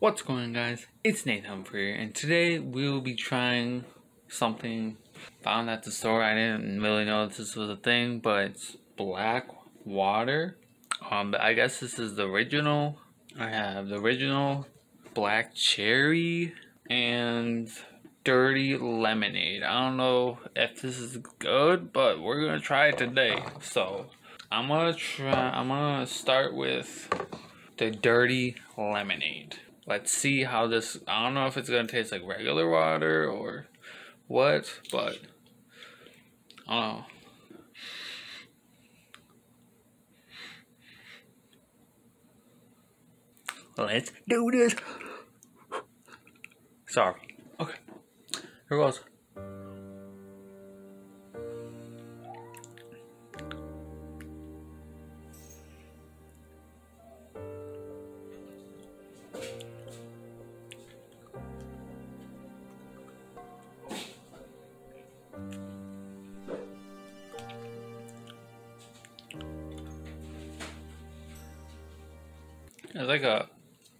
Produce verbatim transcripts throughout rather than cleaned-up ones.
What's going on, guys? It's Nathan Humphrey, and today we'll be trying something found at the store. I didn't really know that this was a thing, but it's Black Water. Um, but I guess this is the original. I have the original black cherry and dirty lemonade. I don't know if this is good, but we're gonna try it today. So I'm gonna try. I'm gonna start with the dirty lemonade. Let's see how this, I don't know if it's gonna taste like regular water or what, but I don't know. Let's do this. Sorry. Okay. Here goes. It's like a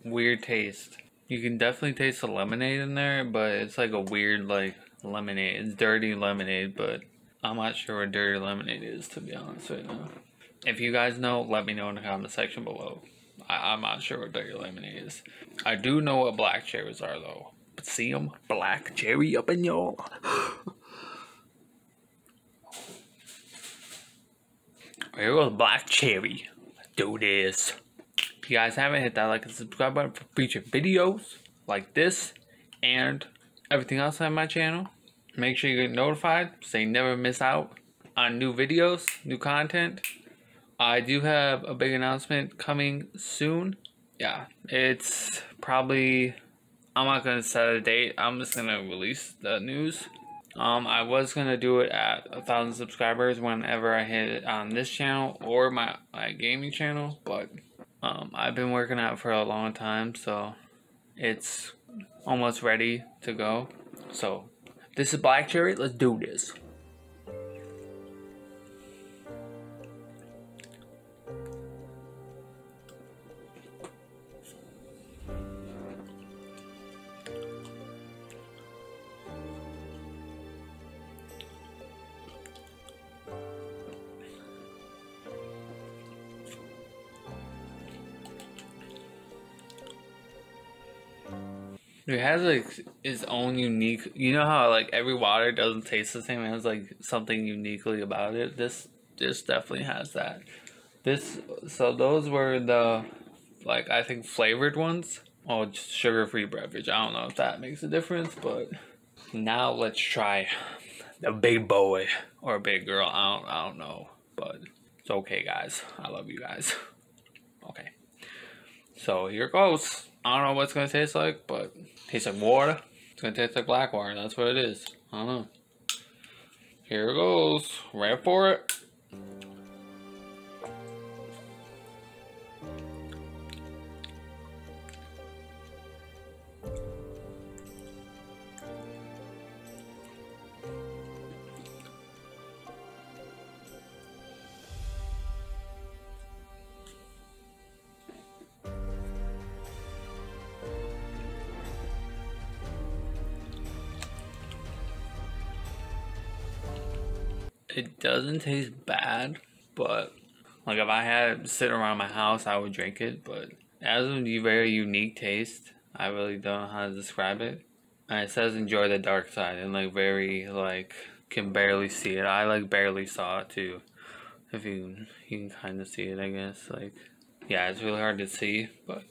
weird taste. You can definitely taste the lemonade in there, but it's like a weird like lemonade. It's dirty lemonade, but I'm not sure what dirty lemonade is, to be honest right now. If you guys know, let me know in the comment section below. I I'm not sure what dirty lemonade is. I do know what black cherries are though. But see them? Black cherry up in y'all. Here goes black cherry. Do this. If you guys haven't, hit that like and subscribe button for future videos like this and everything else on my channel. Make sure you get notified so you never miss out on new videos, new content. I do have a big announcement coming soon. Yeah, it's probably, I'm not gonna set a date, I'm just gonna release the news. Um, I was gonna do it at a thousand subscribers whenever I hit it on this channel or my, my gaming channel, but Um, I've been working out for a long time, so it's almost ready to go. So this is black cherry. Let's do this. It has like its own unique, you know how like every water doesn't taste the same, it has like something uniquely about it. This this definitely has that. This so those were the like I think flavored ones. Oh, just sugar-free beverage. I don't know if that makes a difference, but now let's try the big boy or big girl. I don't I don't know, but it's okay, guys. I love you guys. Okay. So here it goes. I don't know what it's gonna taste like, but it tastes like water. It's gonna taste like black water. That's what it is. I don't know. Here it goes. Right for it. It doesn't taste bad, but like if I had it sitting around my house, I would drink it, but it has a very unique taste. I really don't know how to describe it. And it says enjoy the dark side and like very like can barely see it. I like barely saw it too. If you you can kind of see it, I guess. Like yeah, it's really hard to see, but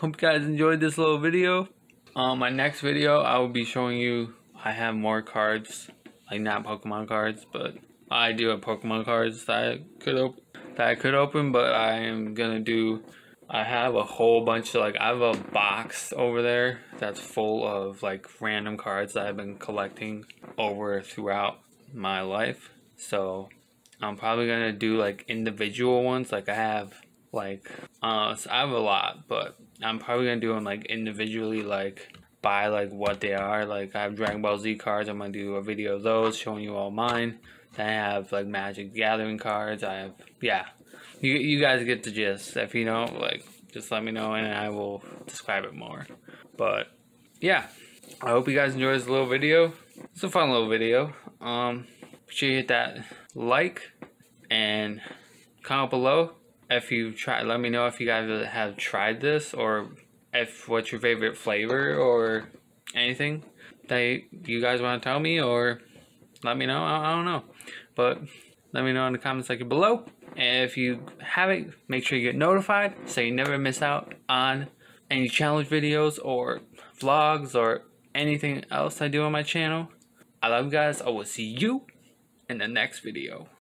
hope you guys enjoyed this little video. Um, my next video I will be showing you I have more cards, like not Pokemon cards, but I do have Pokemon cards that I could open, that I could open, but I am gonna do. I have a whole bunch of like I have a box over there that's full of like random cards that I've been collecting over throughout my life. So I'm probably gonna do like individual ones. Like I have like uh, so I have a lot, but I'm probably gonna do them like individually, like by like what they are. Like I have Dragon Ball Z cards. I'm gonna do a video of those showing you all mine. I have like Magic Gathering cards. I have yeah, you you guys get the gist. If you don't, like just let me know and I will describe it more. But yeah, I hope you guys enjoyed this little video. It's a fun little video. Um, be sure you hit that like and comment below if you try. Let me know if you guys have tried this, or if what's your favorite flavor or anything that you guys want to tell me, or let me know. I, I don't know, but let me know in the comment section below. And if you haven't, make sure you get notified so you never miss out on any challenge videos or vlogs or anything else I do on my channel. I love you guys. I will see you in the next video.